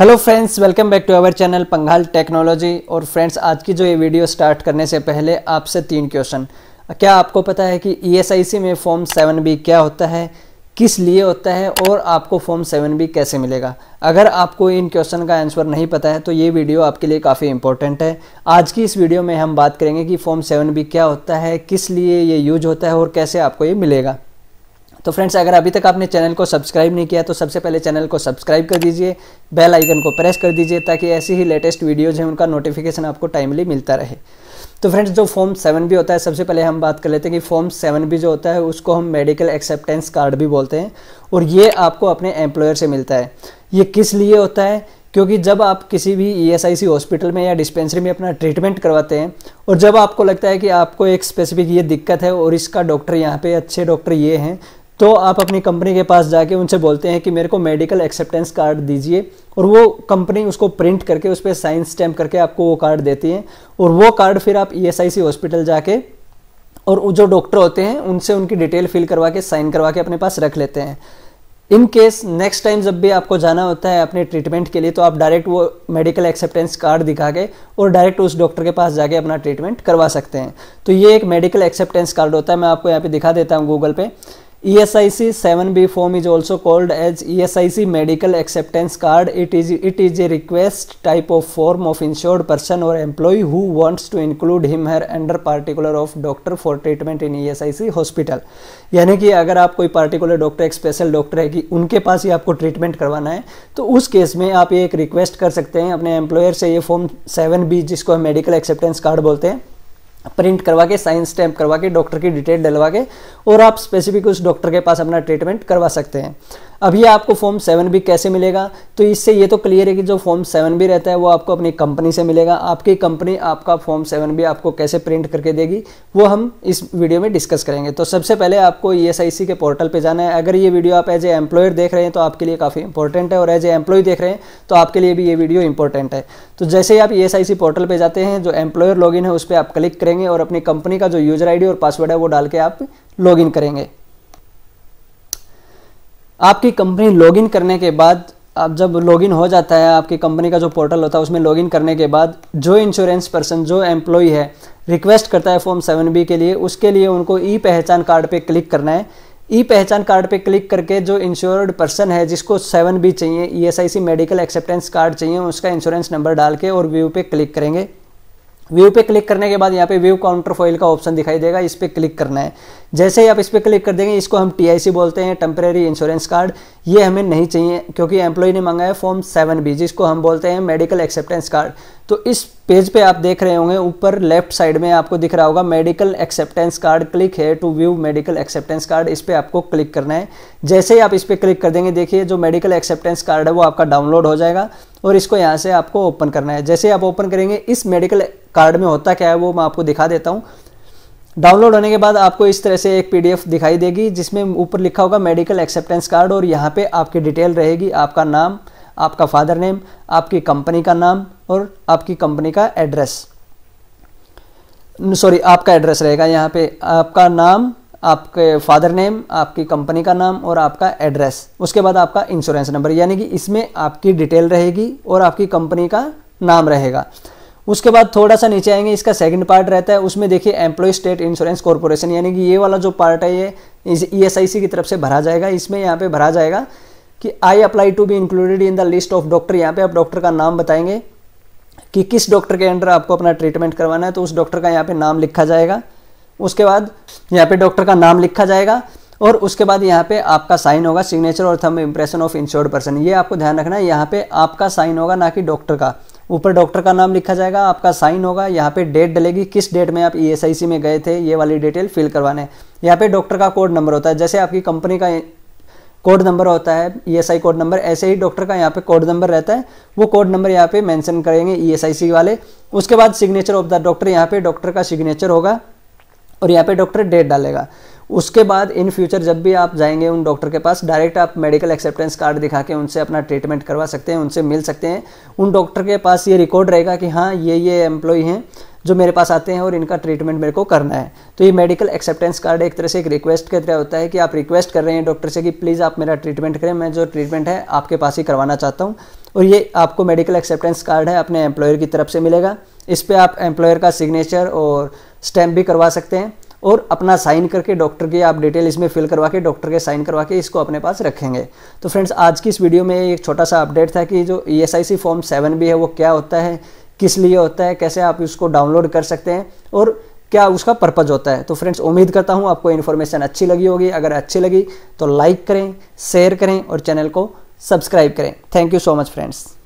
Hello friends, welcome back to our channel Panghal technology. और friends, आज की जो ये वीडियो स्टार्ट करने से पहले आपसे तीन क्वेश्चन। क्या आपको पता है कि ESIC में फॉर्म 7B क्या होता है, किस लिए होता है और आपको फॉर्म 7B कैसे मिलेगा? अगर आपको इन क्वेश्चन का आंसर नहीं पता है तो ये वीडियो आपके लिए काफ़ी इंपॉर्टेंट है। आज की इस वीडियो में हम बात करेंगे कि फॉर्म 7B क्या होता है, किस लिए ये यूज होता है और कैसे आपको ये मिलेगा। तो फ्रेंड्स, अगर अभी तक आपने चैनल को सब्सक्राइब नहीं किया तो सबसे पहले चैनल को सब्सक्राइब कर दीजिए, बेल आइकन को प्रेस कर दीजिए ताकि ऐसी ही लेटेस्ट वीडियोज हैं उनका नोटिफिकेशन आपको टाइमली मिलता रहे। तो फ्रेंड्स, जो फॉर्म 7B होता है, सबसे पहले हम बात कर लेते हैं कि फॉर्म 7B जो होता है उसको हम मेडिकल एक्सेप्टेंस कार्ड भी बोलते हैं और ये आपको अपने एम्प्लॉयर से मिलता है। ये किस लिए होता है? क्योंकि जब आप किसी भी ESIC हॉस्पिटल में या डिस्पेंसरी में अपना ट्रीटमेंट करवाते हैं और जब आपको लगता है कि आपको एक स्पेसिफिक ये दिक्कत है और इसका डॉक्टर यहाँ पे अच्छे डॉक्टर ये हैं, तो आप अपनी कंपनी के पास जाके उनसे बोलते हैं कि मेरे को मेडिकल एक्सेप्टेंस कार्ड दीजिए और वो कंपनी उसको प्रिंट करके उस पर साइन स्टैम्प करके आपको वो कार्ड देती है। और वो कार्ड फिर आप ESIC हॉस्पिटल जाके और जो डॉक्टर होते हैं उनसे उनकी डिटेल फिल करवा के साइन करवा के अपने पास रख लेते हैं। इन केस नेक्स्ट टाइम जब भी आपको जाना होता है अपने ट्रीटमेंट के लिए तो आप डायरेक्ट वो मेडिकल एक्सेप्टेंस कार्ड दिखा के और डायरेक्ट उस डॉक्टर के पास जाके अपना ट्रीटमेंट करवा सकते हैं। तो ये एक मेडिकल एक्सेप्टेंस कार्ड होता है। मैं आपको यहाँ पे दिखा देता हूँ गूगल पे। ESIC 7B form is also called as ESIC medical acceptance card. It is a request type of form of insured person or employee who wants to include him her under particular of doctor for treatment in ESIC hospital. यानी कि अगर आप कोई particular doctor, एक special doctor है कि उनके पास ही आपको treatment करवाना है तो उस केस में आप ये एक request कर सकते हैं अपने employer से। ये form 7B जिसको हम medical acceptance card बोलते हैं, प्रिंट करवा के साइन स्टैम्प करवा के डॉक्टर की डिटेल डलवा के और आप स्पेसिफिक उस डॉक्टर के पास अपना ट्रीटमेंट करवा सकते हैं। अब ये आपको फॉर्म 7B कैसे मिलेगा? तो इससे ये तो क्लियर है कि जो फॉर्म 7B रहता है वो आपको अपनी कंपनी से मिलेगा। आपकी कंपनी आपका फॉर्म 7B आपको कैसे प्रिंट करके देगी वो हम इस वीडियो में डिस्कस करेंगे। तो सबसे पहले आपको ESIC के पोर्टल पे जाना है। अगर ये वीडियो आप एज ए एम्प्लॉयर देख रहे हैं तो आपके लिए काफ़ी इंपॉर्टेंट है और एज ए एम्प्लॉय देख रहे हैं तो आपके लिए भी ये वीडियो इंपॉर्टेंट है। तो जैसे ही आप ESIC पोर्टल पर जाते हैं, जो एम्प्लॉयर लॉगिन है उस पर आप क्लिक करेंगे और अपनी कंपनी का जो यूजर आईडी और पासवर्ड है वो डाल के आप लॉगिन करेंगे। आपकी कंपनी लॉगिन करने के बाद, आप जब लॉगिन हो जाता है आपकी कंपनी का जो पोर्टल होता है उसमें लॉगिन करने के बाद जो इंश्योरेंस पर्सन जो एम्प्लॉय है रिक्वेस्ट करता है फॉर्म 7B के लिए, उसके लिए उनको ई पहचान कार्ड पे क्लिक करना है। ई पहचान कार्ड पे क्लिक करके जो इंश्योर्ड पर्सन है जिसको 7B चाहिए, ESIC मेडिकल एक्सेप्टेंस कार्ड चाहिए, उसका इंश्योरेंस नंबर डाल के और व्यू पे क्लिक करेंगे। व्यू पे क्लिक करने के बाद यहाँ पे व्यू काउंटर फॉइल का ऑप्शन दिखाई देगा, इस पर क्लिक करना है। जैसे ही आप इस पर क्लिक कर देंगे, इसको हम TIC बोलते हैं, टेम्परेरी इंश्योरेंस कार्ड। ये हमें नहीं चाहिए क्योंकि एम्प्लॉय ने मांगा है फॉर्म 7B जिसको हम बोलते हैं मेडिकल एक्सेप्टेंस कार्ड। तो इस पेज पे आप देख रहे होंगे ऊपर लेफ्ट साइड में आपको दिख रहा होगा medical acceptance card, click here to view medical acceptance card, इस पर आपको क्लिक करना है। जैसे ही आप इस पर क्लिक कर देंगे, देखिए जो मेडिकल एक्सेप्टेंस कार्ड है वो आपका डाउनलोड हो जाएगा और इसको यहाँ से आपको ओपन करना है। जैसे आप ओपन करेंगे, इस मेडिकल कार्ड में होता क्या है वो मैं आपको दिखा देता हूँ। डाउनलोड होने के बाद आपको इस तरह से एक PDF दिखाई देगी जिसमें ऊपर लिखा होगा मेडिकल एक्सेप्टेंस कार्ड और यहाँ पे आपकी डिटेल रहेगी, आपका नाम, आपका फादर नेम, आपकी कंपनी का नाम और आपकी कंपनी का एड्रेस, सॉरी आपका एड्रेस रहेगा यहाँ पे, आपका नाम, आपके फादर नेम, आपकी कंपनी का नाम और आपका एड्रेस। उसके बाद आपका इंश्योरेंस नंबर, यानी कि इसमें आपकी डिटेल रहेगी और आपकी कंपनी का नाम रहेगा। उसके बाद थोड़ा सा नीचे आएंगे, इसका सेकंड पार्ट रहता है, उसमें देखिए एम्प्लॉय स्टेट इंश्योरेंस कॉर्पोरेशन, यानी कि ये वाला जो पार्ट है ये ESIC की तरफ से भरा जाएगा। इसमें यहाँ पे भरा जाएगा कि I apply to be included in the list of doctor. यहाँ पे आप डॉक्टर का नाम बताएंगे कि किस डॉक्टर के अंडर आपको अपना ट्रीटमेंट करवाना है, तो उस डॉक्टर का यहाँ पे नाम लिखा जाएगा। उसके बाद यहाँ पे डॉक्टर का नाम लिखा जाएगा और उसके बाद यहाँ पे आपका साइन होगा, सिग्नेचर और thumb impression of insured person. ये आपको ध्यान रखना है, यहाँ पे आपका साइन होगा ना कि डॉक्टर का। ऊपर डॉक्टर का नाम लिखा जाएगा, आपका साइन होगा, यहाँ पे डेट डलेगी, किस डेट में आप ESIC में गए थे ये वाली डिटेल फिल करवाने। यहाँ पे डॉक्टर का कोड नंबर होता है, जैसे आपकी कंपनी का कोड नंबर होता है ESI कोड नंबर, ऐसे ही डॉक्टर का यहाँ पे कोड नंबर रहता है, वो कोड नंबर यहाँ पे मेंशन करेंगे ESIC वाले। उसके बाद सिग्नेचर ऑफ द डॉक्टर, यहाँ पे डॉक्टर का सिग्नेचर होगा और यहाँ पे डॉक्टर डेट डालेगा। उसके बाद इन फ्यूचर जब भी आप जाएंगे उन डॉक्टर के पास, डायरेक्ट आप मेडिकल एक्सेप्टेंस कार्ड दिखा के उनसे अपना ट्रीटमेंट करवा सकते हैं, उनसे मिल सकते हैं। उन डॉक्टर के पास ये रिकॉर्ड रहेगा कि हाँ ये एम्प्लॉय हैं जो मेरे पास आते हैं और इनका ट्रीटमेंट मेरे को करना है। तो ये मेडिकल एक्सेप्टेंस कार्ड एक तरह से एक रिक्वेस्ट की तरह होता है कि आप रिक्वेस्ट कर रहे हैं डॉक्टर से कि प्लीज़ आप मेरा ट्रीटमेंट करें, मैं जो ट्रीटमेंट है आपके पास ही करवाना चाहता हूँ। और ये आपको मेडिकल एक्सेप्टेंस कार्ड है, अपने एम्प्लॉयर की तरफ से मिलेगा। इस पर आप एम्प्लॉयर का सिग्नेचर और स्टैम्प भी करवा सकते हैं और अपना साइन करके डॉक्टर की आप डिटेल इसमें फिल करवा के डॉक्टर के साइन करवा के इसको अपने पास रखेंगे। तो फ्रेंड्स, आज की इस वीडियो में एक छोटा सा अपडेट था कि जो ESIC फॉर्म 7B है वो क्या होता है, किस लिए होता है, कैसे आप उसको डाउनलोड कर सकते हैं और क्या उसका पर्पज़ होता है। तो फ्रेंड्स, उम्मीद करता हूँ आपको इन्फॉर्मेशन अच्छी लगी होगी। अगर अच्छी लगी तो लाइक करें, शेयर करें और चैनल को सब्सक्राइब करें। Thank you so much friends.